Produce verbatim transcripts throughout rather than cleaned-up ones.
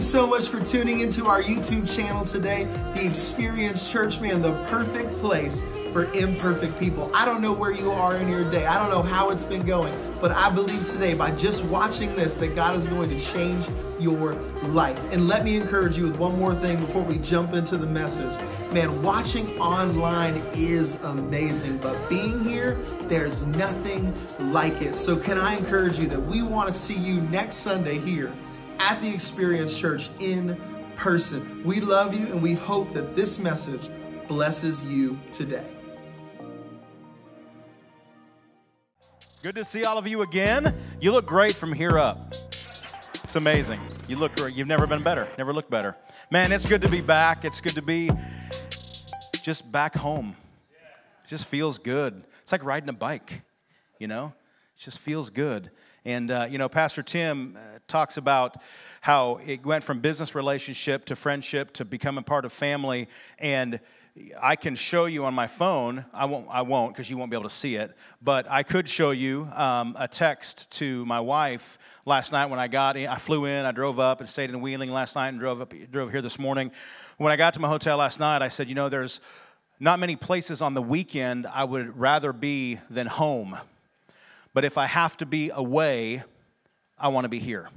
you so much for tuning into our YouTube channel today, the Experience Church, man, the perfect place for imperfect people. I don't know where you are in your day. I don't know how it's been going, but I believe today by just watching this that God is going to change your life. And let me encourage you with one more thing before we jump into the message. Man, watching online is amazing, but being here, there's nothing like it. So can I encourage you that we want to see you next Sunday here at the Experience Church in person. We love you and we hope that this message blesses you today. Good to see all of you again. You look great from here up. It's amazing. You look great. You've never been better. Never looked better. Man, it's good to be back. It's good to be just back home. It just feels good. It's like riding a bike, you know? It just feels good. And, uh, you know, Pastor Tim uh, talks about how it went from business relationship to friendship to becoming part of family. And I can show you on my phone. I won't, I won't, because you won't be able to see it. But I could show you um, a text to my wife last night when I got in. I flew in, I drove up, and stayed in Wheeling last night, and drove up, drove here this morning. When I got to my hotel last night, I said, you know, there's not many places on the weekend I would rather be than home. But if I have to be away, I want to be here.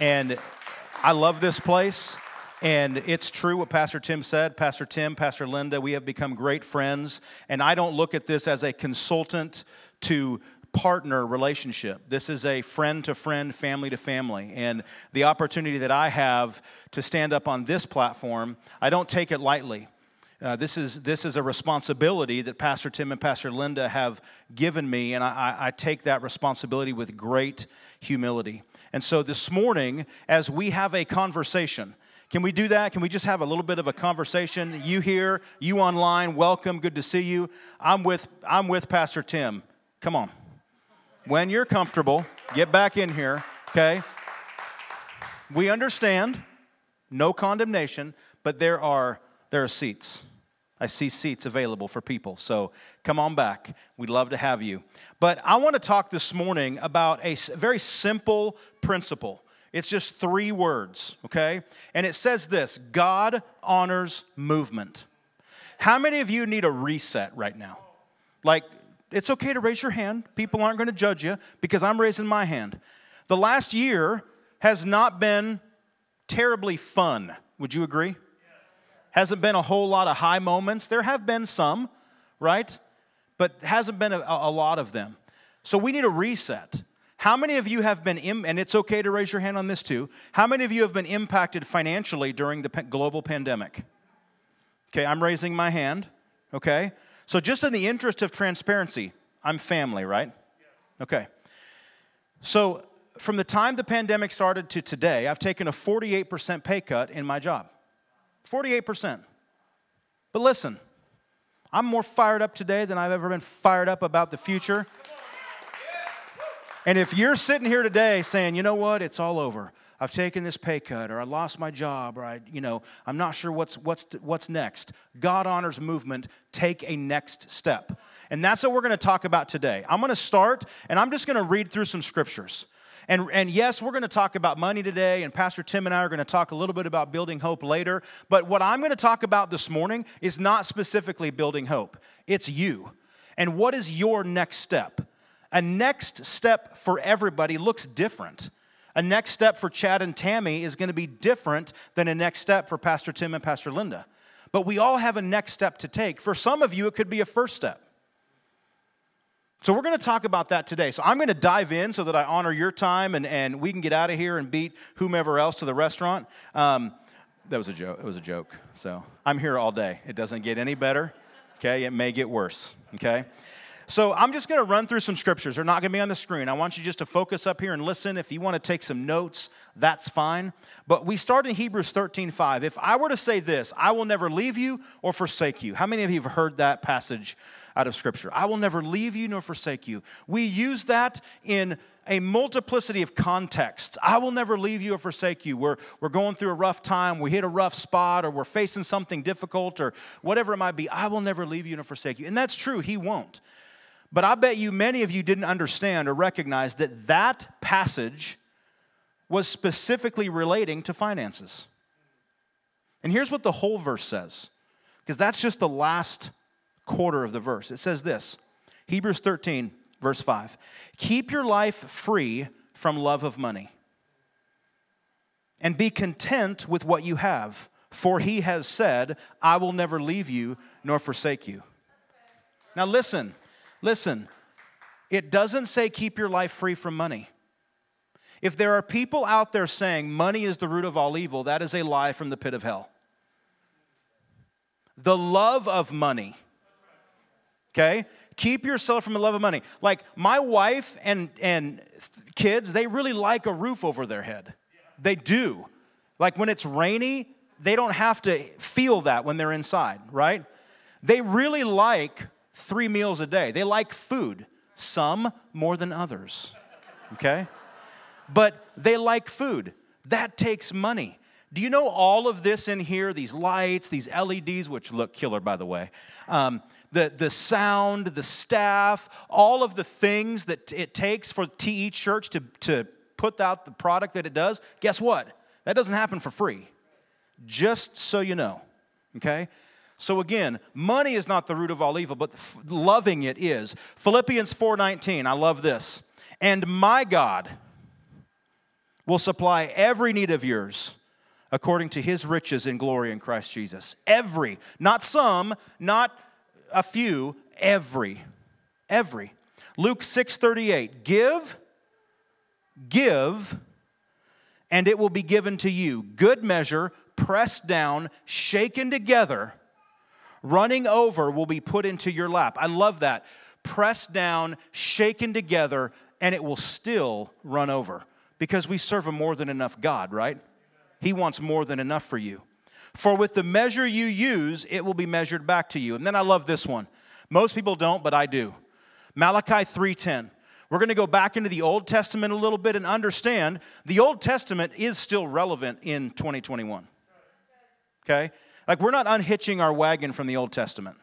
And I love this place. And it's true what Pastor Tim said. Pastor Tim, Pastor Linda, we have become great friends. And I don't look at this as a consultant to partner relationship. This is a friend-to-friend, family-to-family. And the opportunity that I have to stand up on this platform, I don't take it lightly. Uh, this is this is a responsibility that Pastor Tim and Pastor Linda have given me, and I, I take that responsibility with great humility. And so this morning, as we have a conversation, can we do that? Can we just have a little bit of a conversation? You here, you online, welcome, good to see you. I'm with I'm with Pastor Tim. Come on. When you're comfortable, get back in here, okay? We understand, no condemnation, but there are There are seats. I see seats available for people, so come on back. We'd love to have you. But I want to talk this morning about a very simple principle. It's just three words, okay? And it says this: God honors movement. How many of you need a reset right now? Like, it's okay to raise your hand. People aren't going to judge you because I'm raising my hand. The last year has not been terribly fun. Would you agree? Hasn't been a whole lot of high moments. There have been some, right? But hasn't been a, a lot of them. So we need a reset. How many of you have been, im- and it's okay to raise your hand on this too, how many of you have been impacted financially during the global pandemic? Okay, I'm raising my hand, okay? So just in the interest of transparency, I'm family, right? Okay. So from the time the pandemic started to today, I've taken a forty-eight percent pay cut in my job. forty-eight percent. But listen, I'm more fired up today than I've ever been fired up about the future. And if you're sitting here today saying, you know what, it's all over. I've taken this pay cut, or I lost my job, or I, you know, I'm not sure what's, what's, what's next. God honors movement. Take a next step. And that's what we're going to talk about today. I'm going to start, and I'm just going to read through some scriptures. And, and yes, we're going to talk about money today, and Pastor Tim and I are going to talk a little bit about building hope later. But what I'm going to talk about this morning is not specifically building hope. It's you. And what is your next step? A next step for everybody looks different. A next step for Chad and Tammy is going to be different than a next step for Pastor Tim and Pastor Linda. But we all have a next step to take. For some of you, it could be a first step. So we're going to talk about that today. So I'm going to dive in so that I honor your time, and, and we can get out of here and beat whomever else to the restaurant. Um, that was a joke. It was a joke. So I'm here all day. It doesn't get any better, okay? It may get worse, okay? So I'm just going to run through some scriptures. They're not going to be on the screen. I want you just to focus up here and listen. If you want to take some notes, that's fine. But we start in Hebrews thirteen five. If I were to say this, I will never leave you or forsake you. How many of you have heard that passage out of Scripture? I will never leave you nor forsake you. We use that in a multiplicity of contexts. I will never leave you or forsake you. We're, we're going through a rough time. We hit a rough spot, or we're facing something difficult, or whatever it might be. I will never leave you nor forsake you. And that's true. He won't. But I bet you many of you didn't understand or recognize that that passage was specifically relating to finances. And here's what the whole verse says, because that's just the last quarter of the verse. It says this, Hebrews thirteen, verse five. Keep your life free from love of money and be content with what you have, for he has said, I will never leave you nor forsake you. Now listen, listen. It doesn't say keep your life free from money. If there are people out there saying money is the root of all evil, that is a lie from the pit of hell. The love of money, okay? Keep yourself from the love of money. Like my wife and, and kids, they really like a roof over their head. They do. Like when it's rainy, they don't have to feel that when they're inside, right? They really like three meals a day. They like food, some more than others, okay? But they like food. That takes money. Do you know all of this in here, these lights, these L E Ds, which look killer, by the way, um, the, the sound, the staff, all of the things that it takes for T E Church to, to put out the product that it does? Guess what? That doesn't happen for free, just so you know, okay? So again, money is not the root of all evil, but loving it is. Philippians four nineteen, I love this. And my God will supply every need of yours according to his riches in glory in Christ Jesus. Every, not some, not a few, every, every. Luke six thirty-eight, give, give, and it will be given to you. Good measure, pressed down, shaken together, running over will be put into your lap. I love that. Pressed down, shaken together, and it will still run over. Because we serve a more than enough God, right? He wants more than enough for you. For with the measure you use, it will be measured back to you. And then I love this one. Most people don't, but I do. Malachi three ten. We're going to go back into the Old Testament a little bit and understand the Old Testament is still relevant in twenty twenty-one. Okay? Like we're not unhitching our wagon from the Old Testament.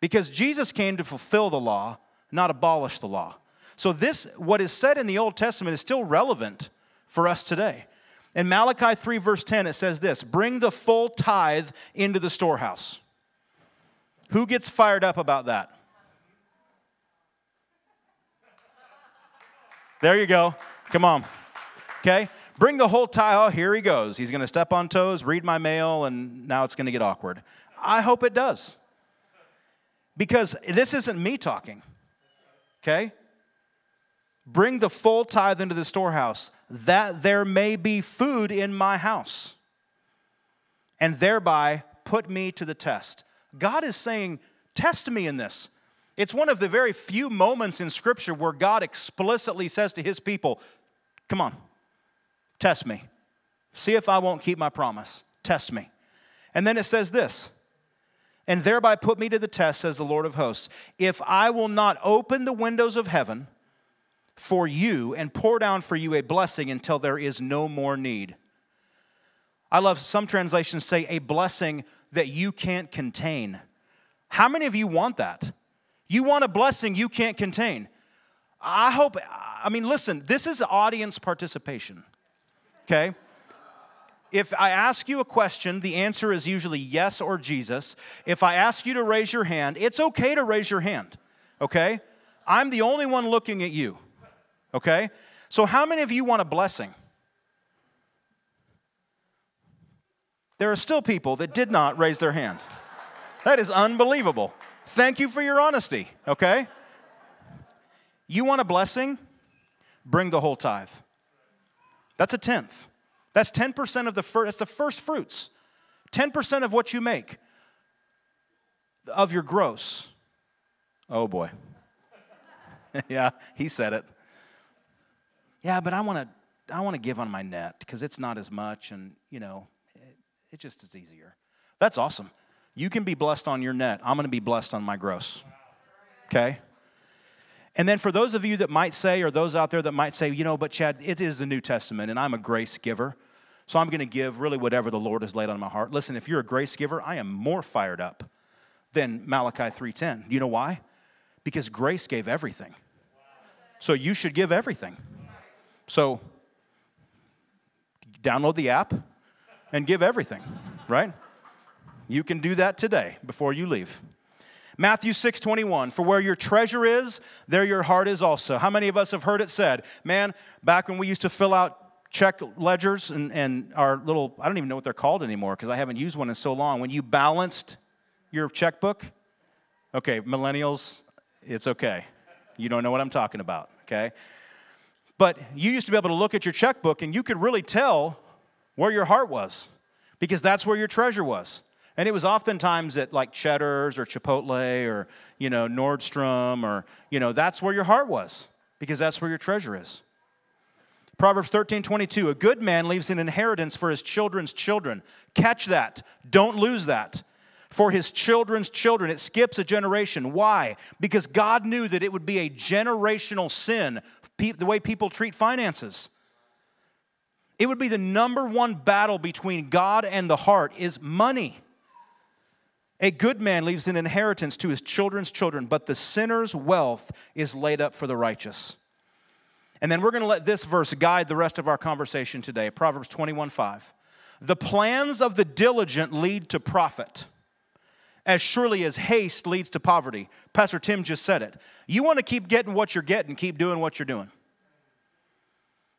Because Jesus came to fulfill the law, not abolish the law. So this, what is said in the Old Testament is still relevant for us today. In Malachi three verse ten, it says this, bring the full tithe into the storehouse. Who gets fired up about that? There you go. Come on. Okay. Bring the whole tithe. Oh, here he goes. He's going to step on toes, read my mail, and now it's going to get awkward. I hope it does. Because this isn't me talking. Okay. Bring the full tithe into the storehouse, that there may be food in my house, and thereby put me to the test. God is saying, test me in this. It's one of the very few moments in Scripture where God explicitly says to his people, come on, test me. See if I won't keep my promise. Test me. And then it says this, and thereby put me to the test, says the Lord of hosts, if I will not open the windows of heaven for you and pour down for you a blessing until there is no more need. I love some translations say a blessing that you can't contain. How many of you want that? You want a blessing you can't contain. I hope, I mean, listen, this is audience participation, okay? If I ask you a question, the answer is usually yes or Jesus. If I ask you to raise your hand, it's okay to raise your hand, okay? I'm the only one looking at you. Okay? So how many of you want a blessing? There are still people that did not raise their hand. That is unbelievable. Thank you for your honesty, okay? You want a blessing? Bring the whole tithe. That's a tenth. That's ten percent of the first, that's the first fruits. ten percent of what you make, of your gross. Oh boy. Yeah, he said it. Yeah, but I want to I want to give on my net because it's not as much and, you know, it, it just is easier. That's awesome. You can be blessed on your net. I'm going to be blessed on my gross. Okay? And then for those of you that might say or those out there that might say, you know, but Chad, it is the New Testament and I'm a grace giver, so I'm going to give really whatever the Lord has laid on my heart. Listen, if you're a grace giver, I am more fired up than Malachi three ten. You know why? Because grace gave everything. So you should give everything. So download the app and give everything, right? You can do that today before you leave. Matthew six twenty-one, for where your treasure is, there your heart is also. How many of us have heard it said, man, back when we used to fill out check ledgers and, and our little, I don't even know what they're called anymore because I haven't used one in so long. When you balanced your checkbook, okay, millennials, it's okay. You don't know what I'm talking about, okay? But you used to be able to look at your checkbook and you could really tell where your heart was because that's where your treasure was. And it was oftentimes at like Cheddar's or Chipotle or, you know, Nordstrom or, you know, that's where your heart was because that's where your treasure is. Proverbs thirteen twenty-two, a good man leaves an inheritance for his children's children. Catch that. Don't lose that. For his children's children. It skips a generation. Why? Because God knew that it would be a generational sin, the way people treat finances. It would be the number one battle between God and the heart is money. A good man leaves an inheritance to his children's children, but the sinner's wealth is laid up for the righteous. And then we're going to let this verse guide the rest of our conversation today. Proverbs twenty-one five. The plans of the diligent lead to profit, as surely as haste leads to poverty. Pastor Tim just said it. You want to keep getting what you're getting, keep doing what you're doing.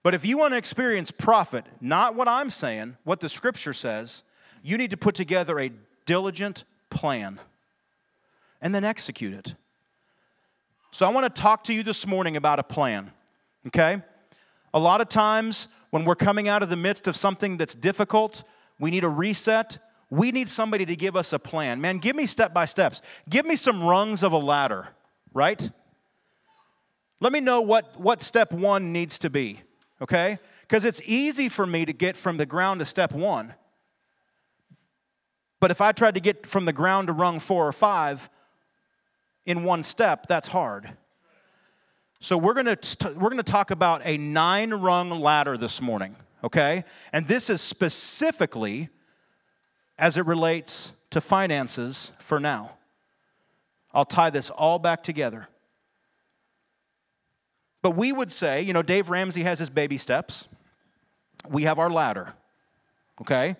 But if you want to experience profit, not what I'm saying, what the Scripture says, you need to put together a diligent plan and then execute it. So I want to talk to you this morning about a plan, okay? A lot of times when we're coming out of the midst of something that's difficult, we need a reset. We need somebody to give us a plan. Man, give me step-by-steps. Give me some rungs of a ladder, right? Let me know what, what step one needs to be, okay? Because it's easy for me to get from the ground to step one. But if I tried to get from the ground to rung four or five in one step, that's hard. So we're going to we're going to talk about a nine-rung ladder this morning, okay? And this is specifically as it relates to finances for now. I'll tie this all back together. But we would say, you know, Dave Ramsey has his baby steps. We have our ladder, okay?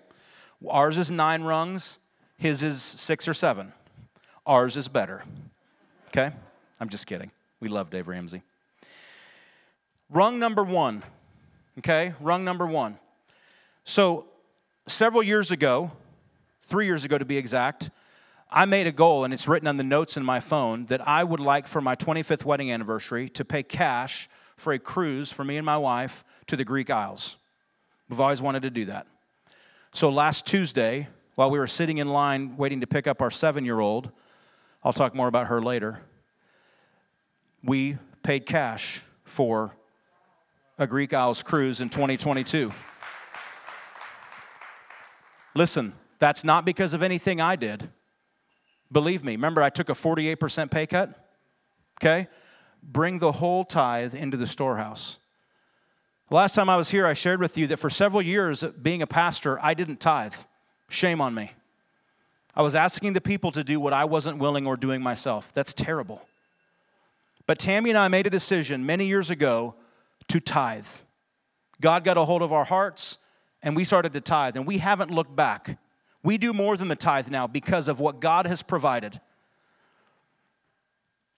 Ours is nine rungs. His is six or seven. Ours is better, okay? I'm just kidding. We love Dave Ramsey. Rung number one, okay? Rung number one. So several years ago, Three years ago to be exact, I made a goal, and it's written on the notes in my phone, that I would like for my twenty-fifth wedding anniversary to pay cash for a cruise for me and my wife to the Greek Isles. We've always wanted to do that. So last Tuesday, while we were sitting in line waiting to pick up our seven-year-old, I'll talk more about her later, we paid cash for a Greek Isles cruise in twenty twenty-two. Listen. That's not because of anything I did. Believe me. Remember, I took a forty-eight percent pay cut? Okay? Bring the whole tithe into the storehouse. Last time I was here, I shared with you that for several years, being a pastor, I didn't tithe. Shame on me. I was asking the people to do what I wasn't willing or doing myself. That's terrible. But Tammy and I made a decision many years ago to tithe. God got a hold of our hearts, and we started to tithe, and we haven't looked back. We do more than the tithe now because of what God has provided.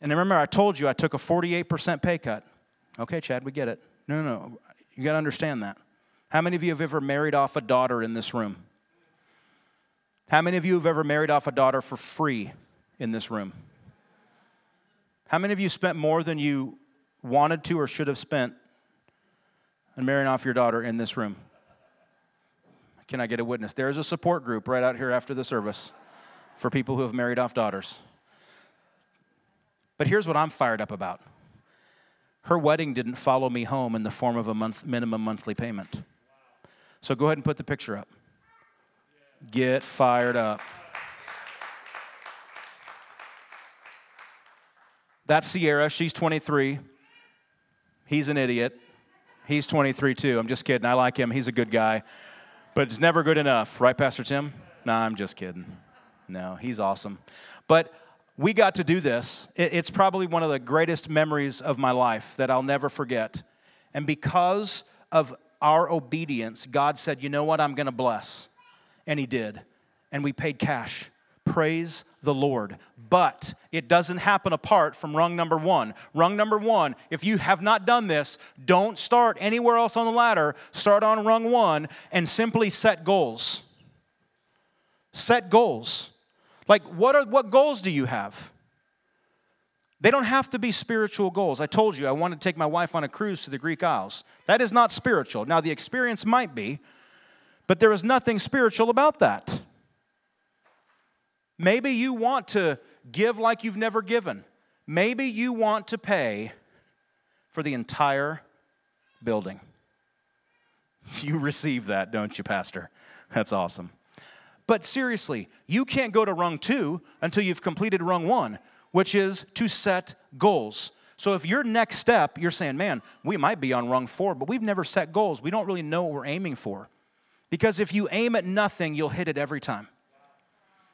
And remember, I told you I took a forty-eight percent pay cut. Okay, Chad, we get it. No, no, no. You got to understand that. How many of you have ever married off a daughter in this room? How many of you have ever married off a daughter for free in this room? How many of you spent more than you wanted to or should have spent on marrying off your daughter in this room? Can I get a witness? There's a support group right out here after the service for people who have married off daughters. But here's what I'm fired up about. Her wedding didn't follow me home in the form of a month, minimum monthly payment. So go ahead and put the picture up. Get fired up. That's Sierra. She's twenty-three. He's an idiot. He's twenty-three too. I'm just kidding. I like him. He's a good guy. But it's never good enough, right, Pastor Tim? No, I'm just kidding. No, he's awesome. But we got to do this. It's probably one of the greatest memories of my life that I'll never forget. And because of our obedience, God said, you know what, I'm going to bless. And he did. And we paid cash. Praise the Lord. But it doesn't happen apart from rung number one. Rung number one, if you have not done this, don't start anywhere else on the ladder. Start on rung one and simply set goals. Set goals. Like, what are what goals do you have? They don't have to be spiritual goals. I told you I wanted to take my wife on a cruise to the Greek Isles. That is not spiritual. Now, the experience might be, but there is nothing spiritual about that. Maybe you want to give like you've never given. Maybe you want to pay for the entire building. You receive that, don't you, Pastor? That's awesome. But seriously, you can't go to rung two until you've completed rung one, which is to set goals. So if your next step, you're saying, man, we might be on rung four, but we've never set goals. We don't really know what we're aiming for. Because if you aim at nothing, you'll hit it every time.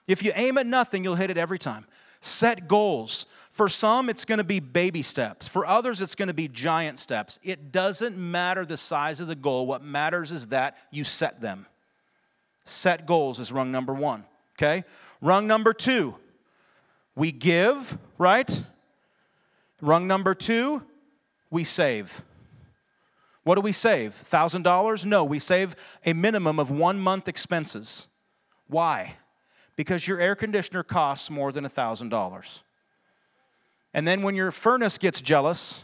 If you aim at nothing, you'll hit it every time. Set goals. For some, it's going to be baby steps. For others, it's going to be giant steps. It doesn't matter the size of the goal. What matters is that you set them. Set goals is rung number one, okay? Rung number two, we give, right? Rung number two, we save. What do we save? one thousand dollars? No, we save a minimum of one month expenses. Why? Because your air conditioner costs more than one thousand dollars. And then when your furnace gets jealous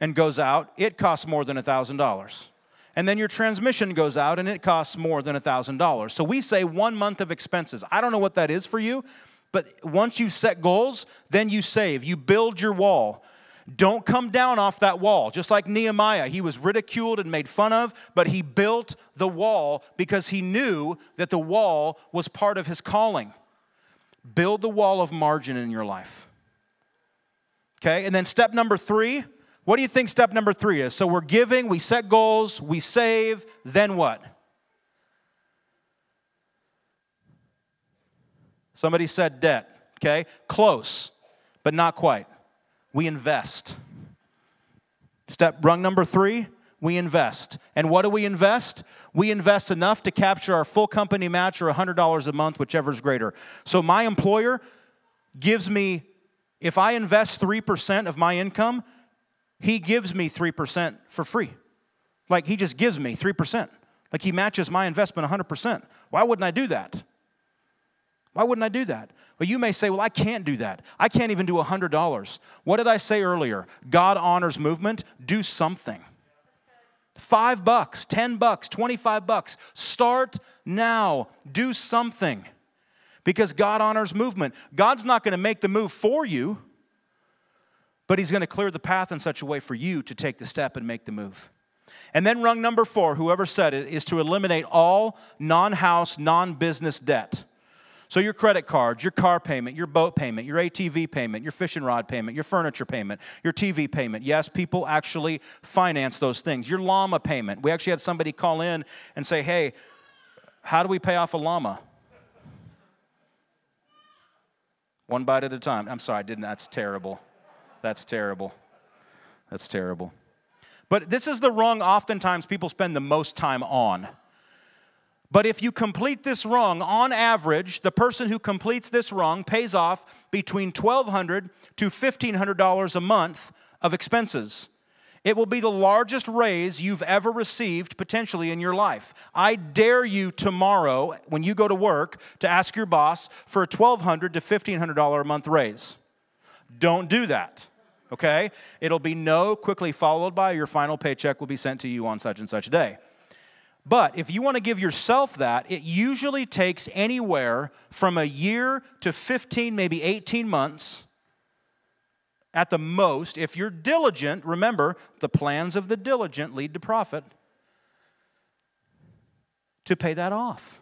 and goes out, it costs more than one thousand dollars. And then your transmission goes out and it costs more than one thousand dollars. So we say one month of expenses. I don't know what that is for you, but once you set goals, then you save. You build your wall. Don't come down off that wall. Just like Nehemiah, he was ridiculed and made fun of, but he built the wall because he knew that the wall was part of his calling. Build the wall of margin in your life. Okay, and then step number three. What do you think step number three is? So we're giving, we set goals, we save, then what? Somebody said debt, okay? Close, but not quite. We invest. Step rung number three, we invest. And what do we invest? We invest enough to capture our full company match or one hundred dollars a month, whichever is greater. So my employer gives me, if I invest three percent of my income, he gives me three percent for free. Like he just gives me three percent. Like he matches my investment one hundred percent. Why wouldn't I do that? Why wouldn't I do that? Well, you may say, well, I can't do that. I can't even do one hundred dollars. What did I say earlier? God honors movement. Do something. Five bucks, ten bucks, twenty-five bucks. Start now. Do something. Because God honors movement. God's not going to make the move for you, but he's going to clear the path in such a way for you to take the step and make the move. And then rung number four, whoever said it, is to eliminate all non-house, non-business debt. So your credit card, your car payment, your boat payment, your A T V payment, your fishing rod payment, your furniture payment, your T V payment. Yes, people actually finance those things. Your llama payment. We actually had somebody call in and say, hey, how do we pay off a llama? One bite at a time. I'm sorry, I didn't. That's terrible. That's terrible. That's terrible. But this is the rung oftentimes people spend the most time on. But if you complete this rung, on average, the person who completes this rung pays off between twelve hundred dollars to fifteen hundred dollars a month of expenses. It will be the largest raise you've ever received potentially in your life. I dare you tomorrow, when you go to work, to ask your boss for a twelve hundred dollars to fifteen hundred dollars a month raise. Don't do that. Okay? It'll be no, quickly followed by your final paycheck will be sent to you on such and such day. But if you want to give yourself that, it usually takes anywhere from a year to fifteen, maybe eighteen months at the most. If you're diligent, remember, the plans of the diligent lead to profit, to pay that off.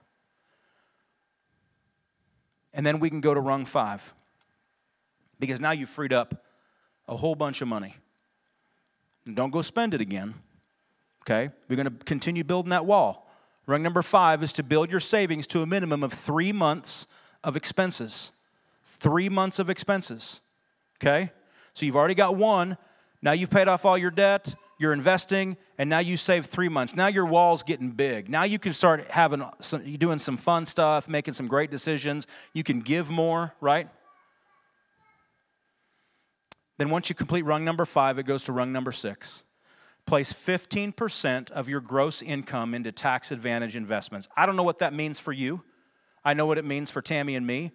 And then we can go to rung five, because now you've freed up a whole bunch of money. And don't go spend it again. Okay, we're going to continue building that wall. Rung number five is to build your savings to a minimum of three months of expenses. Three months of expenses. Okay, so you've already got one. Now you've paid off all your debt. you're investing, and now you save three months. Now your wall's getting big. Now you can start having some, you're doing some fun stuff, making some great decisions. You can give more, right? Then once you complete rung number five, it goes to rung number six. Place fifteen percent of your gross income into tax advantage investments. I don't know what that means for you. I know what it means for Tammy and me.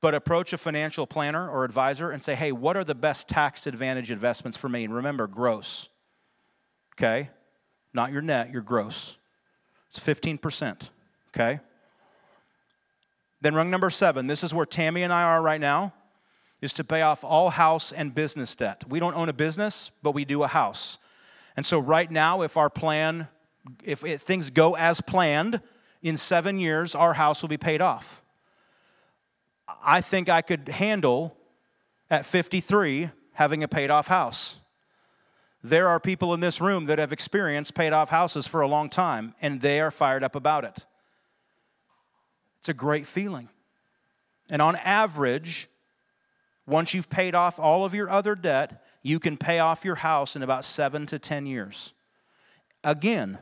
But approach a financial planner or advisor and say, hey, what are the best tax advantage investments for me? And remember, gross, okay? Not your net, your gross. It's fifteen percent, okay? Then rung number seven, this is where Tammy and I are right now, is to pay off all house and business debt. We don't own a business, but we do a house. And so right now, if our plan, if it, things go as planned, in seven years, our house will be paid off. I think I could handle, at fifty-three, having a paid-off house. There are people in this room that have experienced paid-off houses for a long time, and they are fired up about it. It's a great feeling. And on average, once you've paid off all of your other debt, you can pay off your house in about seven to ten years. Again,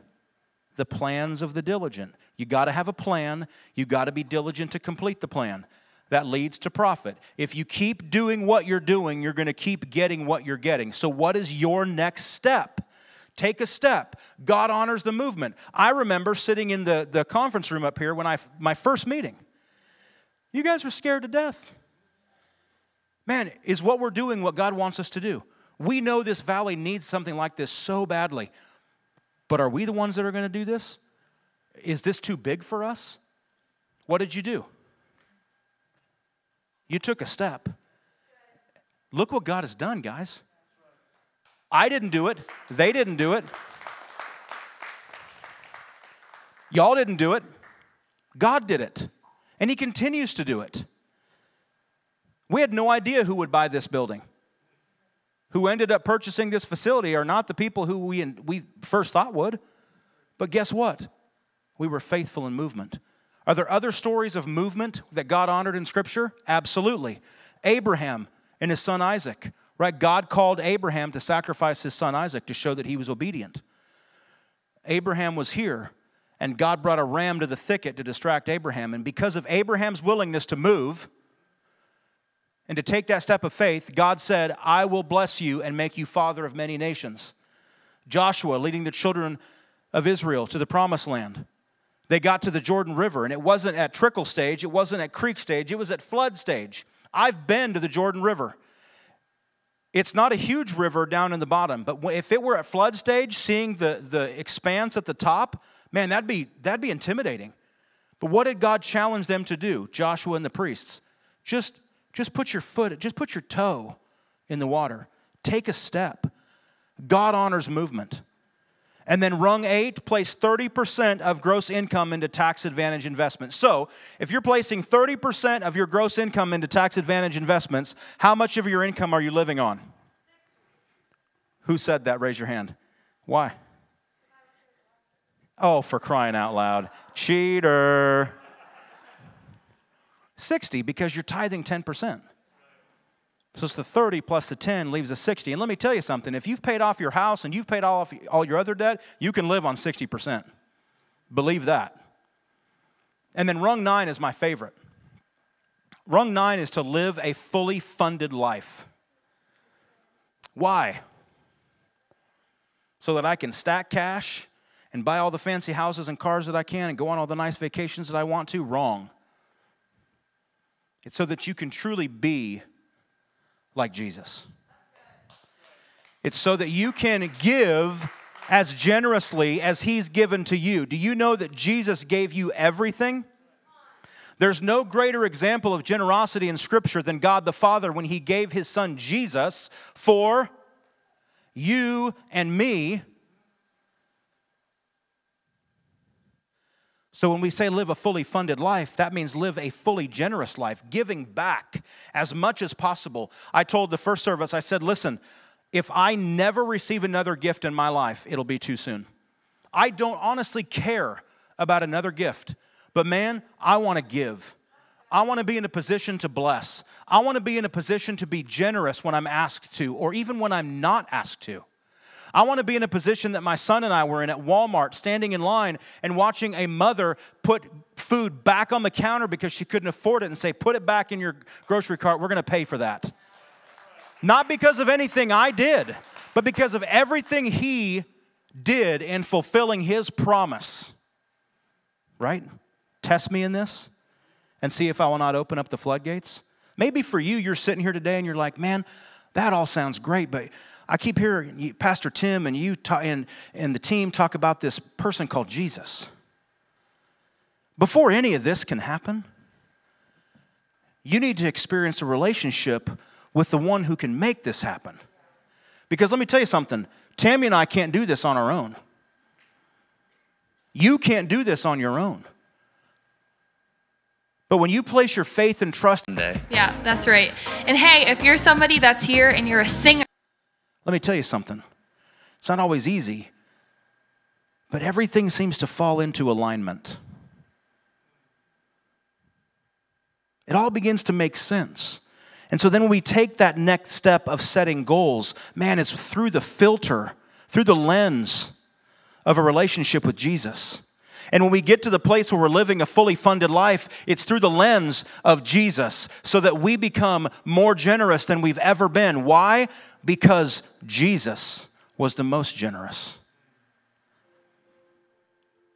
the plans of the diligent. You got to have a plan. You got to be diligent to complete the plan. That leads to profit. If you keep doing what you're doing, you're going to keep getting what you're getting. So what is your next step? Take a step. God honors the movement. I remember sitting in the, the conference room up here when I, my first meeting. You guys were scared to death. Man, is what we're doing what God wants us to do? We know this valley needs something like this so badly. But are we the ones that are going to do this? Is this too big for us? What did you do? You took a step. Look what God has done, guys. I didn't do it. They didn't do it. Y'all didn't do it. God did it. And He continues to do it. We had no idea who would buy this building. Who ended up purchasing this facility are not the people who we, we first thought would. But guess what? We were faithful in movement. Are there other stories of movement that God honored in Scripture? Absolutely. Abraham and his son Isaac, right? God called Abraham to sacrifice his son Isaac to show that he was obedient. Abraham was here, and God brought a ram to the thicket to distract Abraham. And because of Abraham's willingness to move and to take that step of faith, God said, I will bless you and make you father of many nations. Joshua leading the children of Israel to the promised land. They got to the Jordan River, and it wasn't at trickle stage, it wasn't at creek stage, it was at flood stage. I've been to the Jordan River. It's not a huge river down in the bottom, but if it were at flood stage, seeing the, the expanse at the top, man, that'd be, that'd be intimidating. But what did God challenge them to do, Joshua and the priests? Just, just put your foot, just put your toe in the water. Take a step. God honors movement. And then rung eight, place thirty percent of gross income into tax advantage investments. So if you're placing thirty percent of your gross income into tax advantage investments, how much of your income are you living on? Who said that? Raise your hand. Why? Oh, for crying out loud. Cheater. sixty, because you're tithing ten percent. So it's the thirty plus the ten leaves a sixty. And let me tell you something. If you've paid off your house and you've paid off all your other debt, you can live on sixty percent. Believe that. And then rung nine is my favorite. Rung nine is to live a fully funded life. Why? So that I can stack cash and buy all the fancy houses and cars that I can and go on all the nice vacations that I want to? Wrong. It's so that you can truly be like Jesus. It's so that you can give as generously as He's given to you. Do you know that Jesus gave you everything? There's no greater example of generosity in Scripture than God the Father when He gave His Son Jesus for you and me. So when we say live a fully funded life, that means live a fully generous life, giving back as much as possible. I told the first service, I said, listen, if I never receive another gift in my life, it'll be too soon. I don't honestly care about another gift, but man, I want to give. I want to be in a position to bless. I want to be in a position to be generous when I'm asked to, or even when I'm not asked to. I want to be in a position that my son and I were in at Walmart, standing in line and watching a mother put food back on the counter because she couldn't afford it and say, put it back in your grocery cart. We're going to pay for that. Not because of anything I did, but because of everything he did in fulfilling his promise. Right? Test me in this and see if I will not open up the floodgates. Maybe for you, you're sitting here today and you're like, man, that all sounds great, but I keep hearing Pastor Tim and you ta- and, and the team talk about this person called Jesus. Before any of this can happen, you need to experience a relationship with the one who can make this happen. Because let me tell you something, Tammy and I can't do this on our own. You can't do this on your own. But when you place your faith and trust... Yeah, that's right. And hey, if you're somebody that's here and you're a singer... Let me tell you something. It's not always easy, but everything seems to fall into alignment. It all begins to make sense. And so then when we take that next step of setting goals, man, it's through the filter, through the lens of a relationship with Jesus. And when we get to the place where we're living a fully funded life, it's through the lens of Jesus so that we become more generous than we've ever been. Why? Because Jesus was the most generous.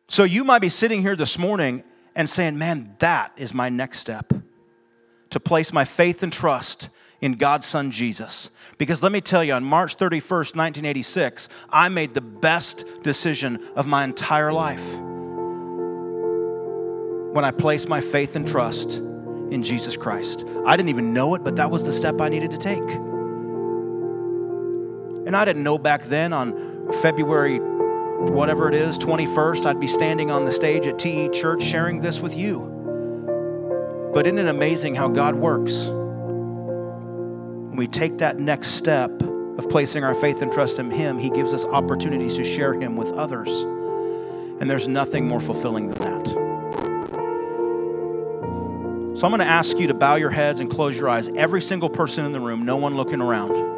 So you might be sitting here this morning and saying, man, that is my next step, to place my faith and trust in God's Son, Jesus. Because let me tell you, on March thirty-first, nineteen eighty-six, I made the best decision of my entire life when I placed my faith and trust in Jesus Christ. I didn't even know it, but that was the step I needed to take. And I didn't know back then on February, whatever it is, twenty-first, I'd be standing on the stage at T E Church sharing this with you. But isn't it amazing how God works? When we take that next step of placing our faith and trust in Him, He gives us opportunities to share Him with others. And there's nothing more fulfilling than that. So I'm going to ask you to bow your heads and close your eyes. Every single person in the room, no one looking around.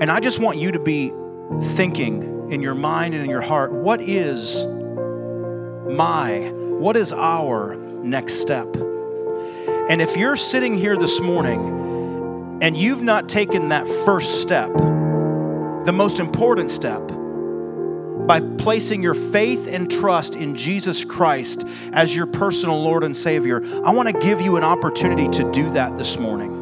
And I just want you to be thinking in your mind and in your heart, what is my, what is our next step? And if you're sitting here this morning and you've not taken that first step, the most important step, by placing your faith and trust in Jesus Christ as your personal Lord and Savior, I want to give you an opportunity to do that this morning.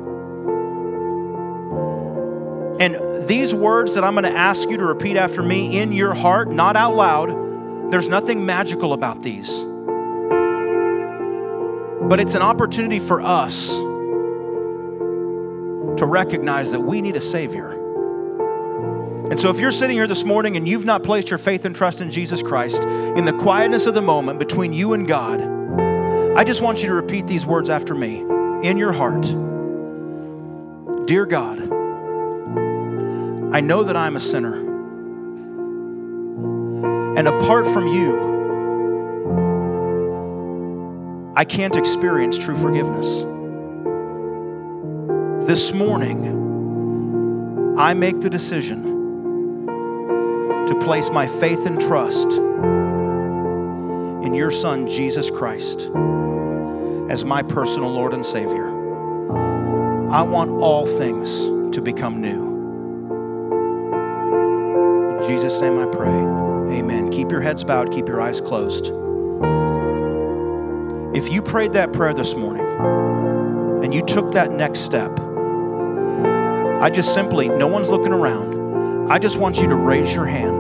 And these words that I'm going to ask you to repeat after me in your heart, not out loud, there's nothing magical about these. But it's an opportunity for us to recognize that we need a Savior. And so if you're sitting here this morning and you've not placed your faith and trust in Jesus Christ, in the quietness of the moment between you and God, I just want you to repeat these words after me in your heart. Dear God, I know that I'm a sinner. And apart from you, I can't experience true forgiveness. This morning, I make the decision to place my faith and trust in your Son, Jesus Christ, as my personal Lord and Savior. I want all things to become new. In Jesus' name I pray, amen. Keep your heads bowed, keep your eyes closed. If you prayed that prayer this morning and you took that next step, I just simply, no one's looking around, I just want you to raise your hand.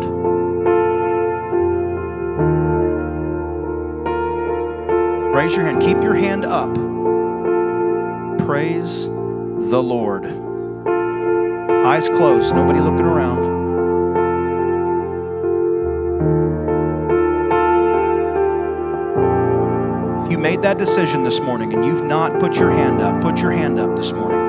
Raise your hand. Keep your hand up. Praise the Lord. Eyes closed. Nobody looking around. If you made that decision this morning and you've not put your hand up, put your hand up this morning.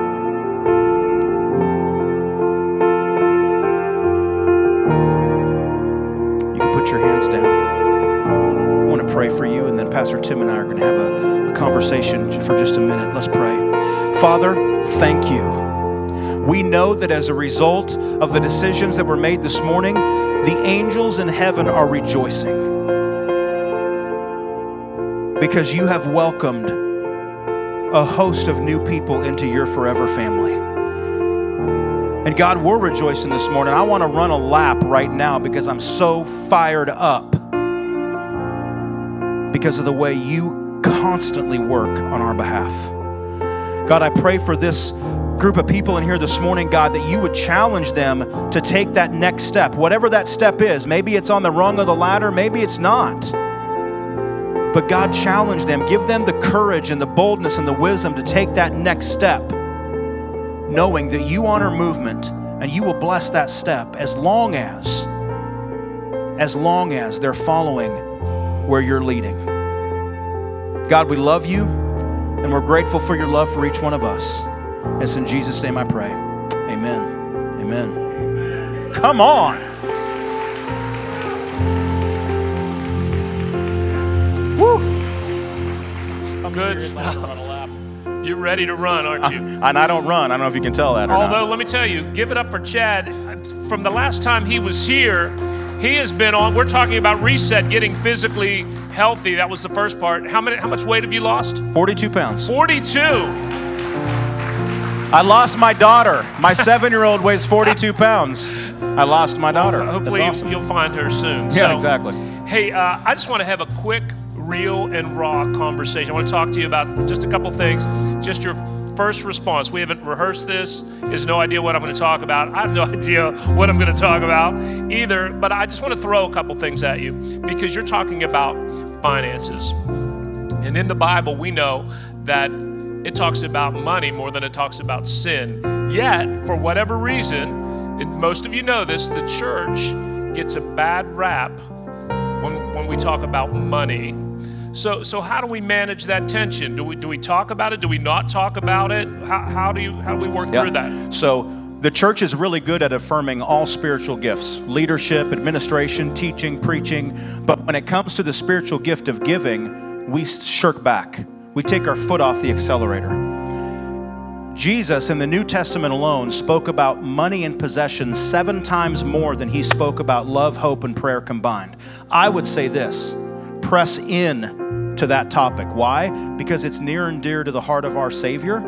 Your hands down. I want to pray for you, and then Pastor Tim and I are going to have a, a conversation for just a minute. Let's pray. Father, thank you. We know that as a result of the decisions that were made this morning, the angels in heaven are rejoicing because you have welcomed a host of new people into your forever family. And God, we're rejoicing this morning. I want to run a lap right now because I'm so fired up because of the way you constantly work on our behalf. God, I pray for this group of people in here this morning, God, that you would challenge them to take that next step, whatever that step is. Maybe it's on the rung of the ladder, maybe it's not. But God, challenge them. Give them the courage and the boldness and the wisdom to take that next step, knowing that you honor movement and you will bless that step as long as, as long as they're following where you're leading. God, we love you and we're grateful for your love for each one of us. It's in Jesus' name I pray. Amen. Amen. Come on. Woo! Good stuff. You're ready to run, aren't you? I, and I don't run. I don't know if you can tell that or Although, not. Although, let me tell you, give it up for Chad. From the last time he was here, he has been on. We're talking about reset, getting physically healthy. That was the first part. How many? How much weight have you lost? forty-two pounds. forty-two. I lost my daughter. My seven-year-old weighs forty-two pounds. I lost my daughter. Well, hopefully That's awesome. You'll find her soon. Yeah, so, exactly. Hey, uh, I just want to have a quick, real and raw conversation. I want to talk to you about just a couple things. Just your first response. We haven't rehearsed this. There's no idea what I'm going to talk about. I have no idea what I'm going to talk about either, but I just want to throw a couple things at you because you're talking about finances. And in the Bible, we know that it talks about money more than it talks about sin. Yet, for whatever reason, and most of you know this, the church gets a bad rap when, when we talk about money. So, so how do we manage that tension? Do we do we talk about it? Do we not talk about it? How, how do you how do we work yeah. through that? So the church is really good at affirming all spiritual gifts: leadership, administration, teaching, preaching. But when it comes to the spiritual gift of giving, we shirk back. We take our foot off the accelerator. Jesus in the New Testament alone spoke about money and possessions seven times more than he spoke about love, hope, and prayer combined. I would say this: press in to that topic. Why? Because it's near and dear to the heart of our Savior.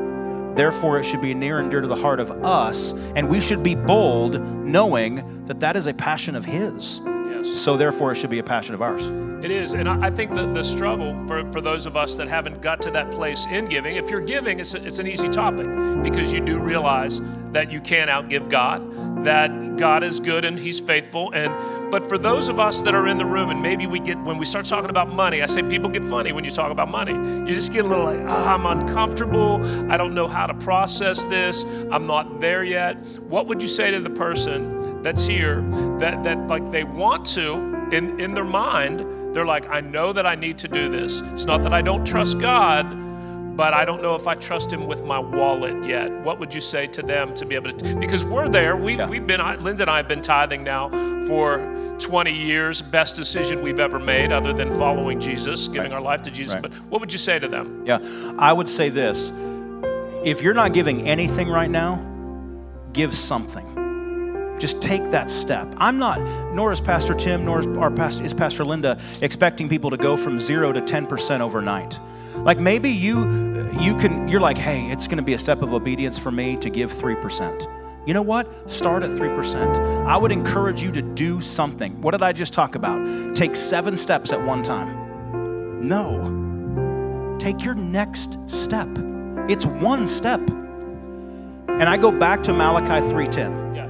Therefore, it should be near and dear to the heart of us. And we should be bold knowing that that is a passion of His. Yes. So therefore, it should be a passion of ours. It is. And I think that the struggle for, for those of us that haven't got to that place in giving, if you're giving, it's, a, it's an easy topic because you do realize that you can't outgive God, that God is good and He's faithful. And But for those of us that are in the room, and maybe we get, when we start talking about money, I say people get funny when you talk about money. You just get a little like, ah, I'm uncomfortable. I don't know how to process this. I'm not there yet. What would you say to the person that's here that, that like they want to, in, in their mind, they're like, I know that I need to do this. It's not that I don't trust God, but I don't know if I trust Him with my wallet yet. What would you say to them to be able to, because we're there, we, yeah. we've been, Linda and I have been tithing now for twenty years, best decision we've ever made other than following Jesus, giving right. our life to Jesus. Right. But what would you say to them? Yeah, I would say this. If you're not giving anything right now, give something. Just take that step. I'm not, nor is Pastor Tim, nor is, our past, is Pastor Linda expecting people to go from zero to ten percent overnight. Like maybe you, you can, you're like, hey, it's going to be a step of obedience for me to give three percent. You know what? Start at three percent. I would encourage you to do something. What did I just talk about? Take seven steps at one time. No. Take your next step. It's one step. And I go back to Malachi three ten, yeah.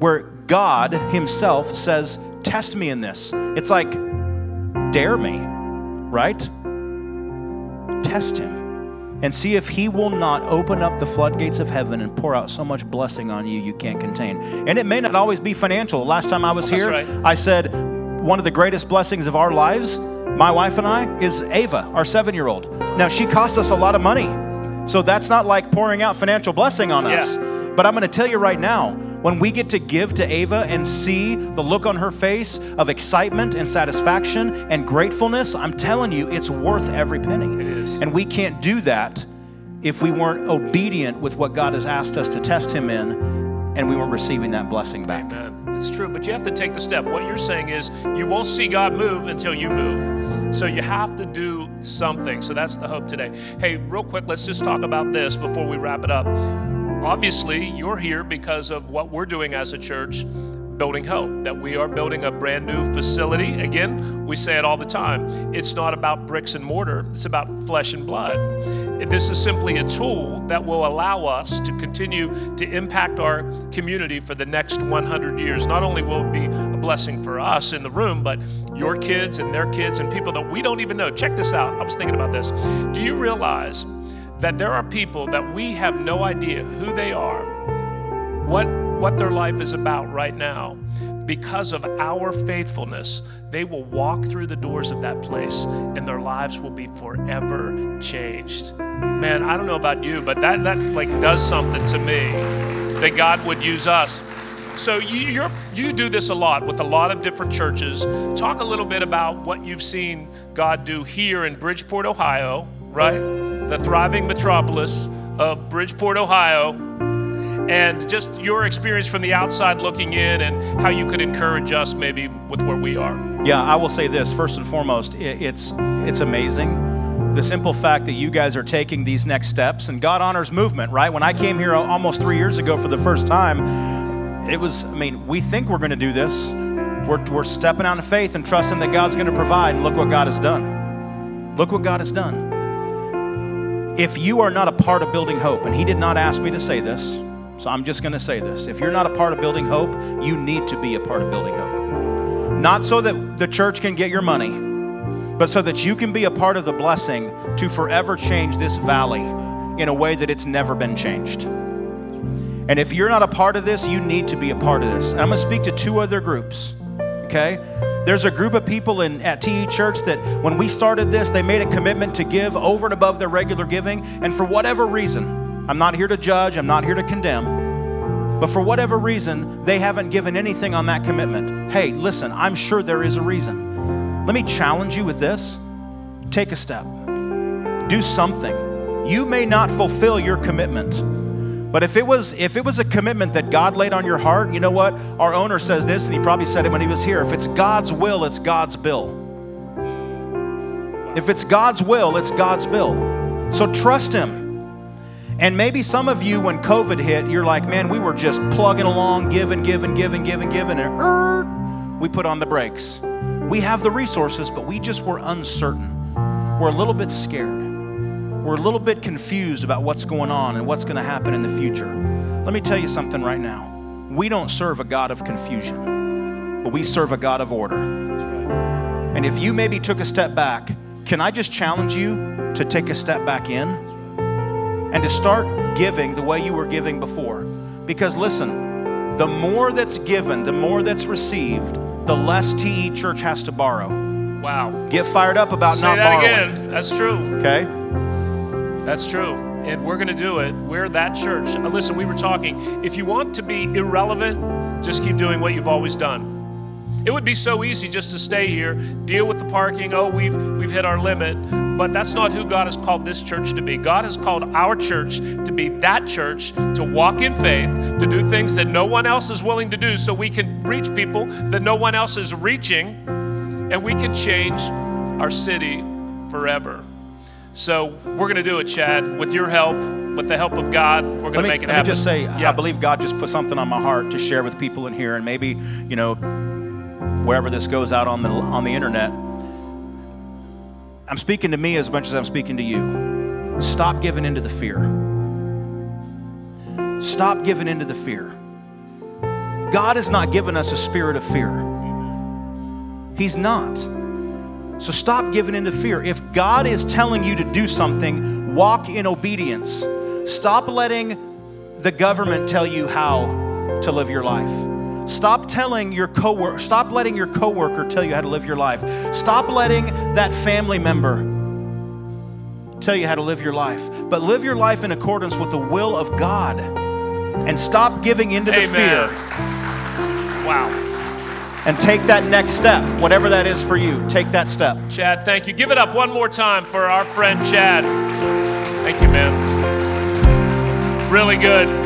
where God Himself says, test me in this. It's like, dare me, right? Test Him and see if He will not open up the floodgates of heaven and pour out so much blessing on you you can't contain. And it may not always be financial. Last time I was oh, here, right. I said one of the greatest blessings of our lives, my wife and I, is Ava, our seven-year-old. Now, she cost us a lot of money, so that's not like pouring out financial blessing on yeah. us. But I'm going to tell you right now, when we get to give to Ava and see the look on her face of excitement and satisfaction and gratefulness, I'm telling you, it's worth every penny. It is. And we can't do that if we weren't obedient with what God has asked us to test him in, and we weren't receiving that blessing back. Amen. It's true, but you have to take the step. What you're saying is you won't see God move until you move. So you have to do something. So that's the hope today. Hey, real quick, let's just talk about this before we wrap it up. Obviously, you're here because of what we're doing as a church, building hope, that we are building a brand new facility. Again, we say it all the time. It's not about bricks and mortar. It's about flesh and blood. This is simply a tool that will allow us to continue to impact our community for the next one hundred years. Not only will it be a blessing for us in the room, but your kids and their kids and people that we don't even know. Check this out. I was thinking about this. Do you realize that there are people that we have no idea who they are, what, what their life is about right now? Because of our faithfulness, they will walk through the doors of that place and their lives will be forever changed. Man, I don't know about you, but that, that like does something to me that God would use us. So you, you're, you do this a lot with a lot of different churches. Talk a little bit about what you've seen God do here in Bridgeport, Ohio, right? The thriving metropolis of Bridgeport, Ohio. And just your experience from the outside looking in and how you could encourage us maybe with where we are. Yeah, I will say this, first and foremost, it's, it's amazing. The simple fact that you guys are taking these next steps, and God honors movement, right? When I came here almost three years ago for the first time, it was, I mean, we think we're gonna do this. We're, we're stepping out in faith and trusting that God's gonna provide, and look what God has done. Look what God has done. If you are not a part of building hope, and he did not ask me to say this, so I'm just going to say this. If you're not a part of building hope, you need to be a part of building hope. Not so that the church can get your money, but so that you can be a part of the blessing to forever change this valley in a way that it's never been changed. And if you're not a part of this, you need to be a part of this. And I'm going to speak to two other groups, okay? There's a group of people in, at T E Church that when we started this, they made a commitment to give over and above their regular giving. And for whatever reason, I'm not here to judge, I'm not here to condemn, but for whatever reason, they haven't given anything on that commitment. Hey, listen, I'm sure there is a reason. Let me challenge you with this. Take a step, do something. You may not fulfill your commitment, but if it was, if it was a commitment that God laid on your heart, you know what? Our owner says this, and he probably said it when he was here. If it's God's will, it's God's bill. If it's God's will, it's God's bill. So trust him. And maybe some of you, when COVID hit, you're like, man, we were just plugging along, giving, giving, giving, giving, giving, and er, we put on the brakes. We have the resources, but we just were uncertain. We're a little bit scared. We're a little bit confused about what's going on and what's going to happen in the future. Let me tell you something right now. We don't serve a God of confusion, but we serve a God of order. And if you maybe took a step back, can I just challenge you to take a step back in? And to start giving the way you were giving before. Because listen, the more that's given, the more that's received, the less T E Church has to borrow. Wow. Get fired up about not borrowing. Say that again. That's true. Okay? That's true. And we're going to do it. We're that church. Now listen, we were talking. If you want to be irrelevant, just keep doing what you've always done. It would be so easy just to stay here, deal with the parking, oh, we've, we've hit our limit, but that's not who God has called this church to be. God has called our church to be that church, to walk in faith, to do things that no one else is willing to do so we can reach people that no one else is reaching, and we can change our city forever. So we're going to do it, Chad, with your help, with the help of God, we're going to make it happen. Let me just say, yeah. I believe God just put something on my heart to share with people in here, and maybe, you know, wherever this goes out on the on the internet. I'm speaking to me as much as I'm speaking to you. Stop giving into the fear. Stop giving into the fear. God has not given us a spirit of fear. He's not. So stop giving into fear. If God is telling you to do something, walk in obedience. Stop letting the government tell you how to live your life. Stop telling your coworker, stop letting your coworker tell you how to live your life. Stop letting that family member tell you how to live your life. But live your life in accordance with the will of God. And stop giving into the fear. Wow. And take that next step, whatever that is for you. Take that step. Chad, thank you. Give it up one more time for our friend Chad. Thank you, man. really good.